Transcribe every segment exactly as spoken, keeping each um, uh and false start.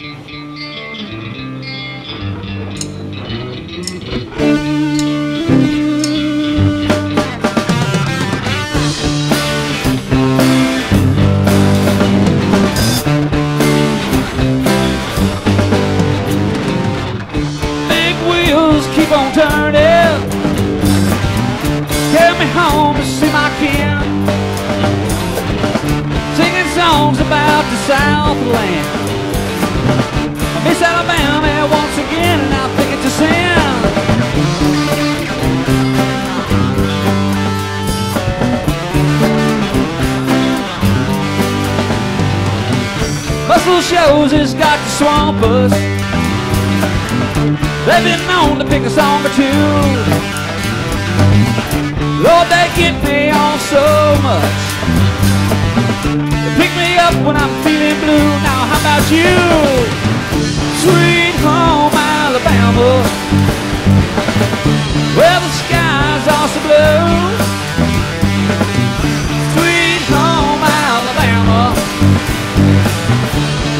Keep on turning, get me home to see my kin, singing songs about the Southland. I miss Alabama once again, and I think it's a sin. Muscle shows has got to swamp us. They've been known to pick a song or two. Lord, they get me on so much. They pick me up when I'm feeling blue. Now, how about you? Sweet home Alabama, where the skies are so blue. Sweet home Alabama,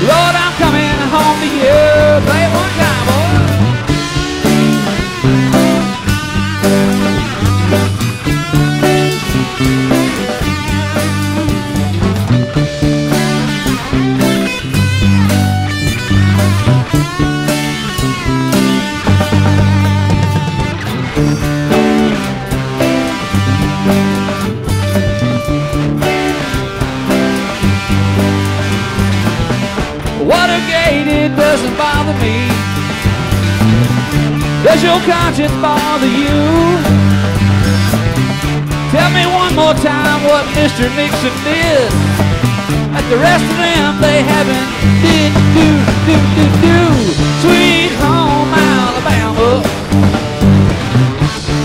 Lord, I'm coming home to you. Play it one time, boy. Watergate, it doesn't bother me. Does your conscience bother you? Tell me one more time what Mister Nixon did that the rest of them, they haven't did do, do, do, do. Sweet home Alabama,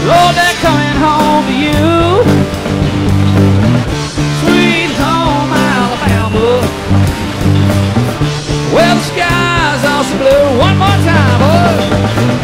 Lord, they're coming home to you. Sweet home Alabama, well, the skies are so blue. One more time, oh.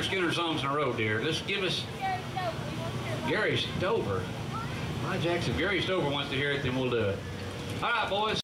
Skinner songs in a row, dear. Let's give us Gary Stover. My Jackson, Gary Stover wants to hear it, then we'll do it. All right, boys.